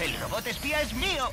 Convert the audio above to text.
¡El robot espía es mío!